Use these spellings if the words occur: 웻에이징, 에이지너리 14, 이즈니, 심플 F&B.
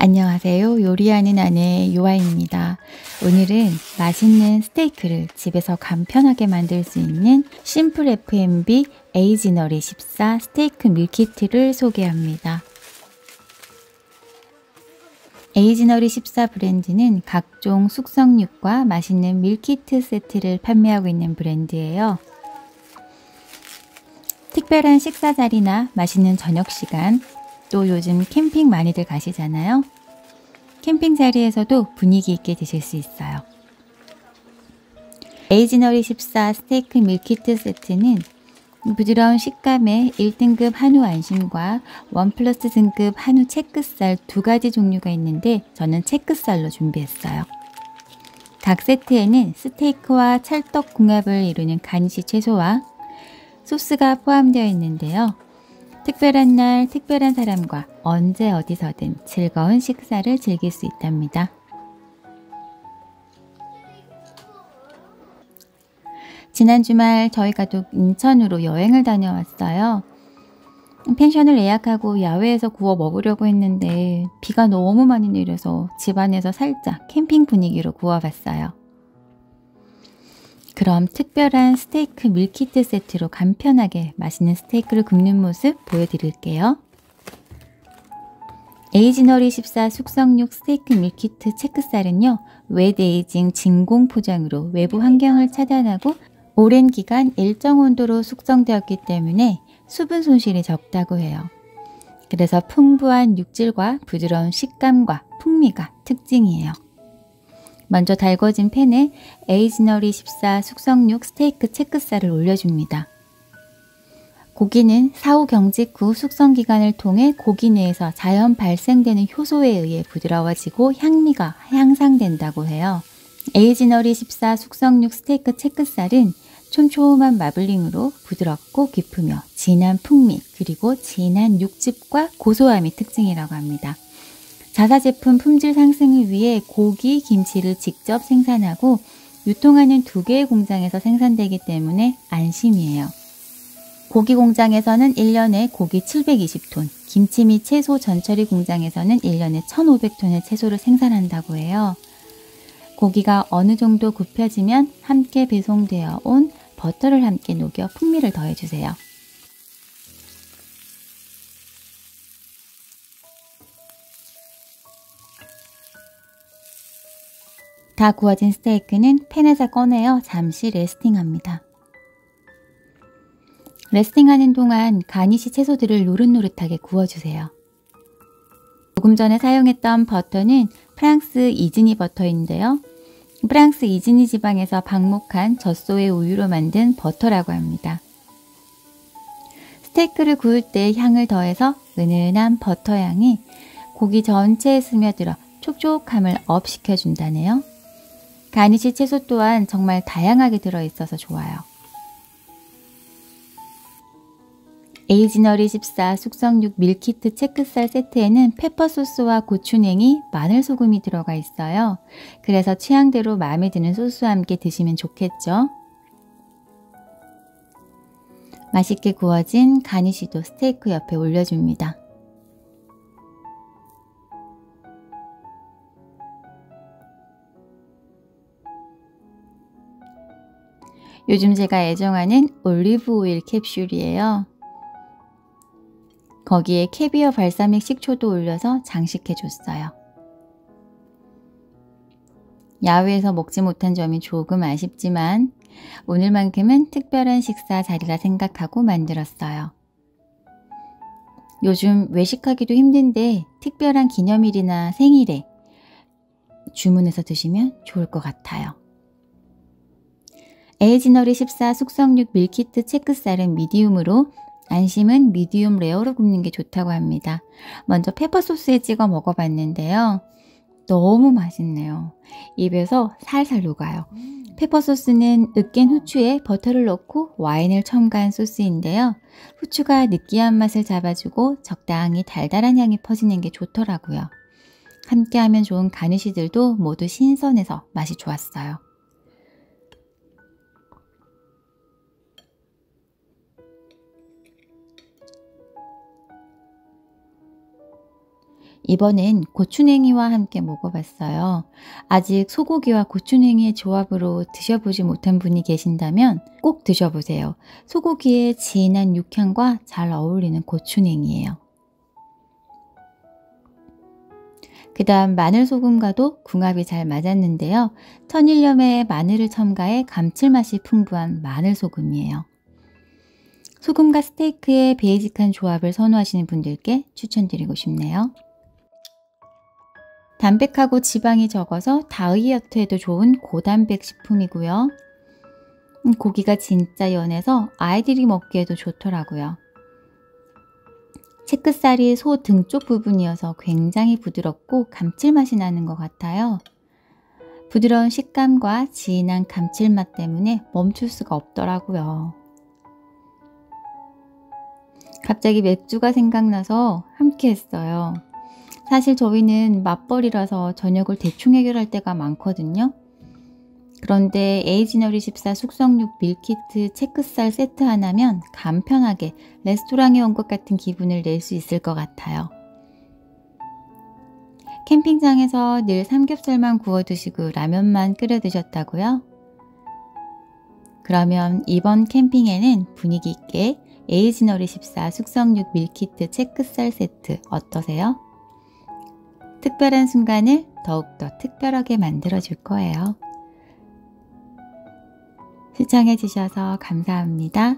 안녕하세요. 요리하는 아내 요아입니다. 오늘은 맛있는 스테이크를 집에서 간편하게 만들 수 있는 심플 F&B 에이지너리 14 스테이크 밀키트를 소개합니다. 에이지너리 14 브랜드는 각종 숙성육과 맛있는 밀키트 세트를 판매하고 있는 브랜드예요. 특별한 식사 자리나 맛있는 저녁 시간, 또 요즘 캠핑 많이들 가시잖아요. 캠핑 자리에서도 분위기 있게 드실 수 있어요. 에이지너리 14 스테이크 밀키트 세트는 부드러운 식감에 1등급 한우 안심과 1+ 등급 한우 체크살 두 가지 종류가 있는데 저는 체크살로 준비했어요. 각 세트에는 스테이크와 찰떡궁합을 이루는 가니쉬 채소와 소스가 포함되어 있는데요. 특별한 날, 특별한 사람과 언제 어디서든 즐거운 식사를 즐길 수 있답니다. 지난 주말 저희 가족 인천으로 여행을 다녀왔어요. 펜션을 예약하고 야외에서 구워 먹으려고 했는데 비가 너무 많이 내려서 집 안에서 살짝 캠핑 분위기로 구워봤어요. 그럼 특별한 스테이크 밀키트 세트로 간편하게 맛있는 스테이크를 굽는 모습 보여드릴게요. 에이지너리 14 숙성육 스테이크 밀키트 체크살은요, 웻에이징 진공 포장으로 외부 환경을 차단하고 오랜 기간 일정 온도로 숙성되었기 때문에 수분 손실이 적다고 해요. 그래서 풍부한 육질과 부드러운 식감과 풍미가 특징이에요. 먼저 달궈진 팬에 에이지너리 14 숙성육 스테이크 체크살을 올려줍니다. 고기는 사후 경직 후 숙성 기간을 통해 고기 내에서 자연 발생되는 효소에 의해 부드러워지고 향미가 향상된다고 해요. 에이지너리 14 숙성육 스테이크 체크살은 촘촘한 마블링으로 부드럽고 깊으며 진한 풍미, 그리고 진한 육즙과 고소함이 특징이라고 합니다. 자사 제품 품질 상승을 위해 고기, 김치를 직접 생산하고 유통하는 2개의 공장에서 생산되기 때문에 안심이에요. 고기 공장에서는 1년에 고기 720톤, 김치 및 채소 전처리 공장에서는 1년에 1,500톤의 채소를 생산한다고 해요. 고기가 어느 정도 굽혀지면 함께 배송되어 온 버터를 함께 녹여 풍미를 더해주세요. 다 구워진 스테이크는 팬에서 꺼내어 잠시 레스팅합니다. 레스팅하는 동안 가니쉬 채소들을 노릇노릇하게 구워주세요. 조금 전에 사용했던 버터는 프랑스 이즈니 버터인데요. 프랑스 이즈니 지방에서 방목한 젖소의 우유로 만든 버터라고 합니다. 스테이크를 구울 때 향을 더해서 은은한 버터 향이 고기 전체에 스며들어 촉촉함을 업 시켜준다네요. 가니쉬 채소 또한 정말 다양하게 들어있어서 좋아요. 에이지너리 14 숙성육 밀키트 체크살 세트에는 페퍼소스와 고추냉이, 마늘소금이 들어가 있어요. 그래서 취향대로 마음에 드는 소스와 함께 드시면 좋겠죠. 맛있게 구워진 가니쉬도 스테이크 옆에 올려줍니다. 요즘 제가 애정하는 올리브 오일 캡슐이에요. 거기에 캐비어 발사믹 식초도 올려서 장식해줬어요. 야외에서 먹지 못한 점이 조금 아쉽지만 오늘만큼은 특별한 식사 자리라 생각하고 만들었어요. 요즘 외식하기도 힘든데 특별한 기념일이나 생일에 주문해서 드시면 좋을 것 같아요. 에이지너리 14 숙성육 밀키트 체크살은 미디움으로, 안심은 미디움 레어로 굽는 게 좋다고 합니다. 먼저 페퍼소스에 찍어 먹어봤는데요. 너무 맛있네요. 입에서 살살 녹아요. 페퍼소스는 으깬 후추에 버터를 넣고 와인을 첨가한 소스인데요. 후추가 느끼한 맛을 잡아주고 적당히 달달한 향이 퍼지는 게 좋더라고요. 함께하면 좋은 가니쉬들도 모두 신선해서 맛이 좋았어요. 이번엔 고추냉이와 함께 먹어봤어요. 아직 소고기와 고추냉이의 조합으로 드셔보지 못한 분이 계신다면 꼭 드셔보세요. 소고기의 진한 육향과 잘 어울리는 고추냉이예요. 그 다음 마늘소금과도 궁합이 잘 맞았는데요. 천일염에 마늘을 첨가해 감칠맛이 풍부한 마늘소금이에요. 소금과 스테이크의 베이직한 조합을 선호하시는 분들께 추천드리고 싶네요. 담백하고 지방이 적어서 다이어트에도 좋은 고단백 식품이고요. 고기가 진짜 연해서 아이들이 먹기에도 좋더라고요. 채끝살이 소 등 쪽 부분이어서 굉장히 부드럽고 감칠맛이 나는 것 같아요. 부드러운 식감과 진한 감칠맛 때문에 멈출 수가 없더라고요. 갑자기 맥주가 생각나서 함께 했어요. 사실 저희는 맞벌이라서 저녁을 대충 해결할 때가 많거든요. 그런데 에이지너리 14 숙성육 밀키트 채끝살 세트 하나면 간편하게 레스토랑에 온 것 같은 기분을 낼 수 있을 것 같아요. 캠핑장에서 늘 삼겹살만 구워 드시고 라면만 끓여 드셨다고요? 그러면 이번 캠핑에는 분위기 있게 에이지너리 14 숙성육 밀키트 채끝살 세트 어떠세요? 특별한 순간을 더욱더 특별하게 만들어 줄 거예요. 시청해주셔서 감사합니다.